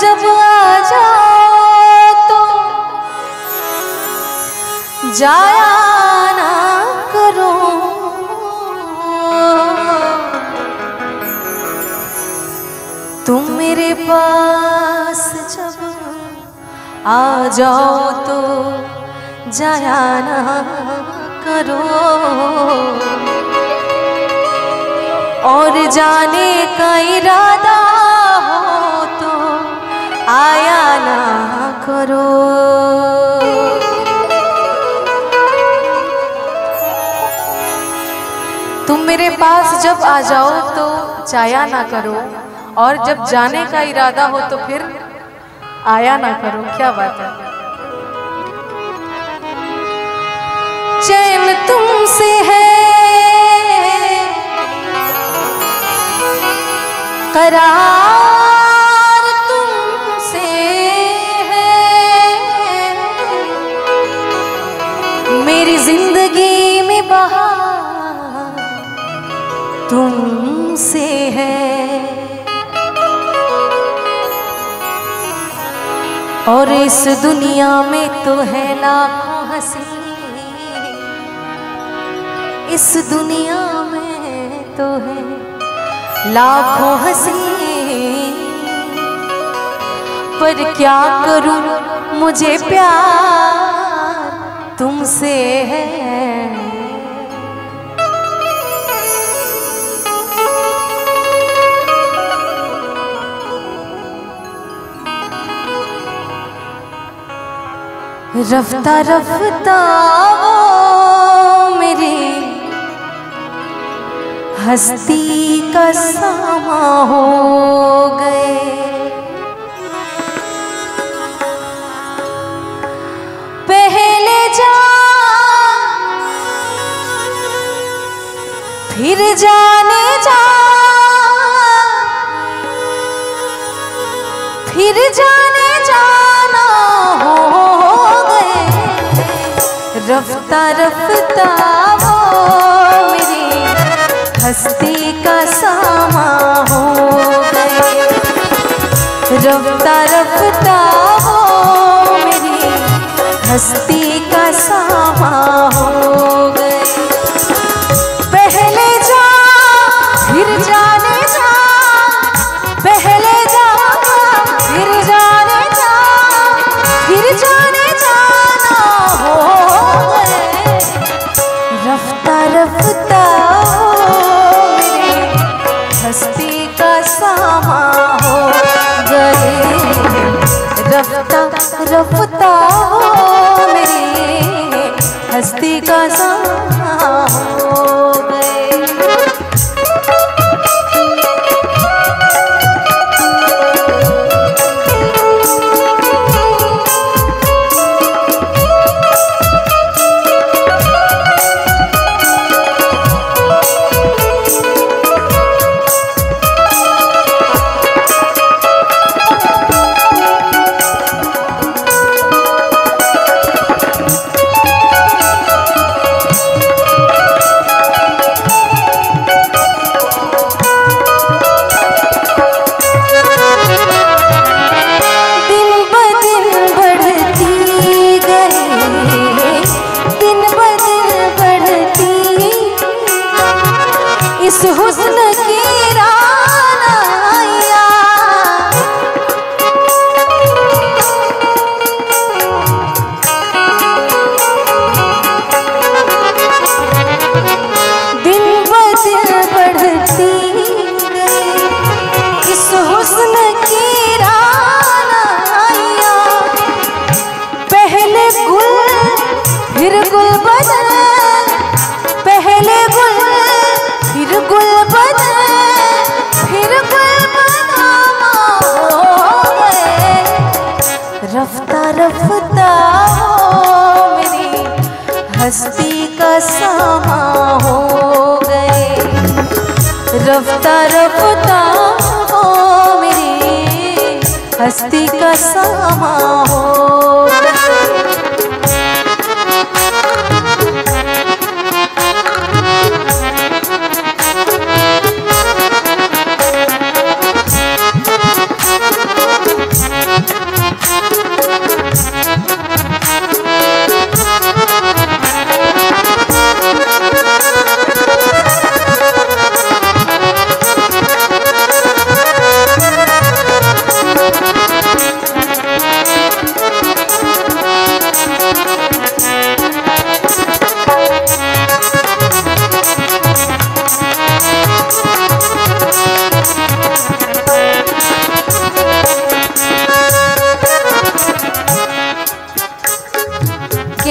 जब आ जाओ तो जाया ना करो, तुम मेरे पास जब आ जाओ तो जाया ना करो। और जाने का इरादा हो तो आया ना करो। तुम मेरे पास जब आ जाओ तो जाया ना करो, और जब जाने का इरादा हो तो फिर आया ना करो। क्या बात है। चैन तुमसे है, करार तुमसे है, मेरी जिंदगी में बहार तुमसे है। और इस दुनिया में तो है लाखों हंसी, इस दुनिया में तो है लाखों हंसी, पर क्या करूं मुझे प्यार तुमसे है। रफ्ता रफ्ता वो मेरी हस्ती का सामा हो गए, पहले जा फिर जाने जा फिर जाने जाना हो। रफ्ता रफ्ता वो मेरी हस्ती का सामा हो गए, रफ्ता रफ्ता वो मेरी हस्ती का सामा हो गए, पहले जा फिर जाने जा पहले जा फिर जाने जा फिर जाने जाना हो। रफ्ता रफ्ता मेरे हस्ती का सामा हो गए, रफ्ता रफ्ता मेरे हस्ती का सामा हो गए। हुस्न की रानाया दिन ब दिन बढ़ती गई, इस हुस्न की रानाया पहले गुल फिर गुल बदल, पहले गुल गुल बदल फिर गुल बदलना हो गए। रफ्ता रफ्ता वो मेरी हस्ती का सामा हो गए, रफ्ता रफ्ता वो मेरी हस्ती का सामा हो गए।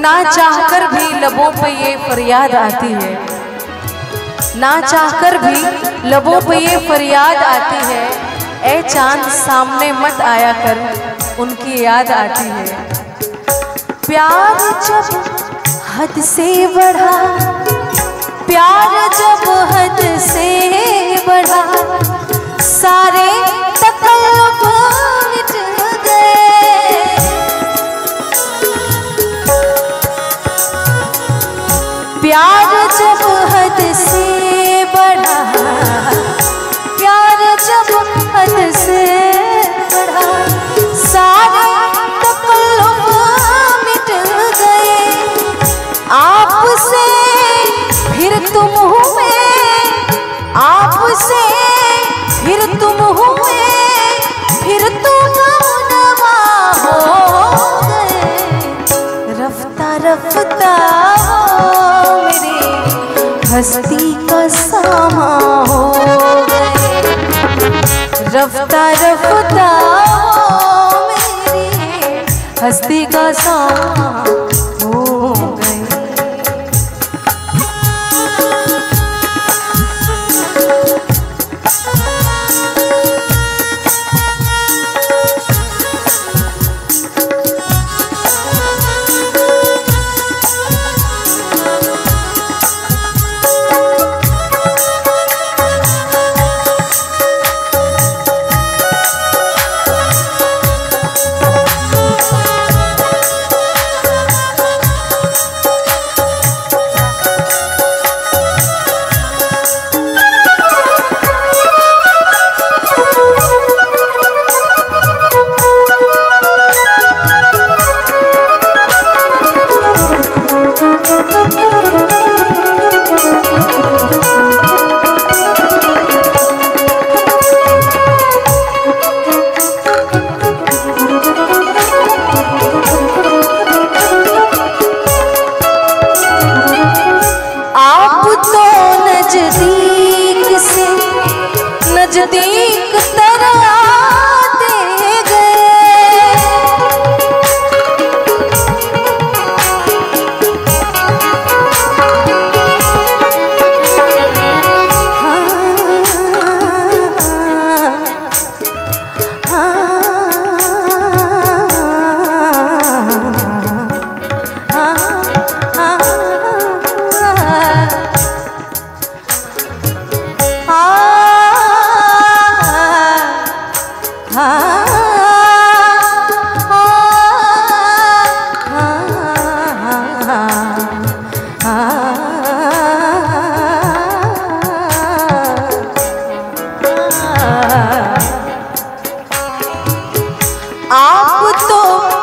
ना चाहकर भी लबों पे ये फरियाद आती है, ना चाहकर भी लबों पे ये फरियाद आती है, ए चांद सामने मत आया कर, उनकी याद आती है। प्यार जब हद से बढ़ा, प्यार जब हद से बढ़ा, सारे तकल्लुफ मिट गए। प्यार जब हद से बढ़ा, प्यार जब हद से बढ़ा, सारे तकल्लुफ मिट गए। आपसे फिर तुम हुए, आपसे फिर तुम हुए, फिर तुम नवा हो गए। रफ्ता रफ्ता वो मेरी हस्ती का सामा हो गए। रफ्ता रफ्ता वो मेरी हस्ती का सामा हो गए। नजदीक तराते गए,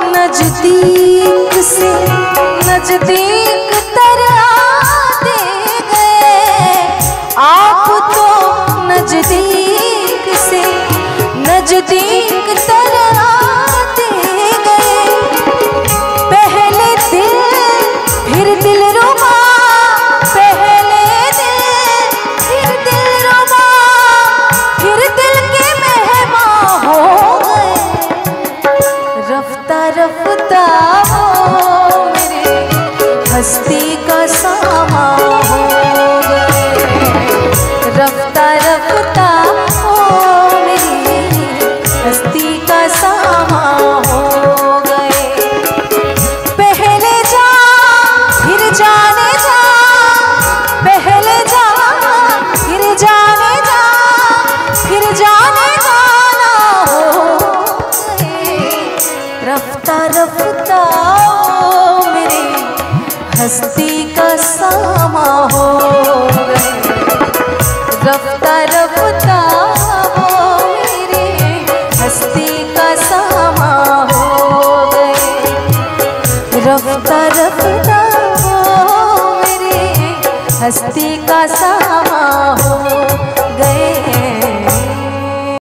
नजदीक तराते गए। आप तो नजदीक से नजदीक तराते गए। पहले दिल फिर दिलरुबा, पहले दिल रुबा, फिर दिल के मेहमान हो गए। रफ्ता रफ्ता हस्ती का सामा हो गए। रफ्ता रफ्ता वो मेरी हस्ती का सामा हो गए। पहले जा फिर जाने जा, पहले जा फिर जाने जा, फिर जाने जाना हो गए। रफ्ता रफ्ता हस्ती का सामा हो गए। रफ्ता रफ्ता वो मेरी हस्ती का सामा हो गए। रफ्ता रफ्ता वो मेरी हस्ती का सामा हो।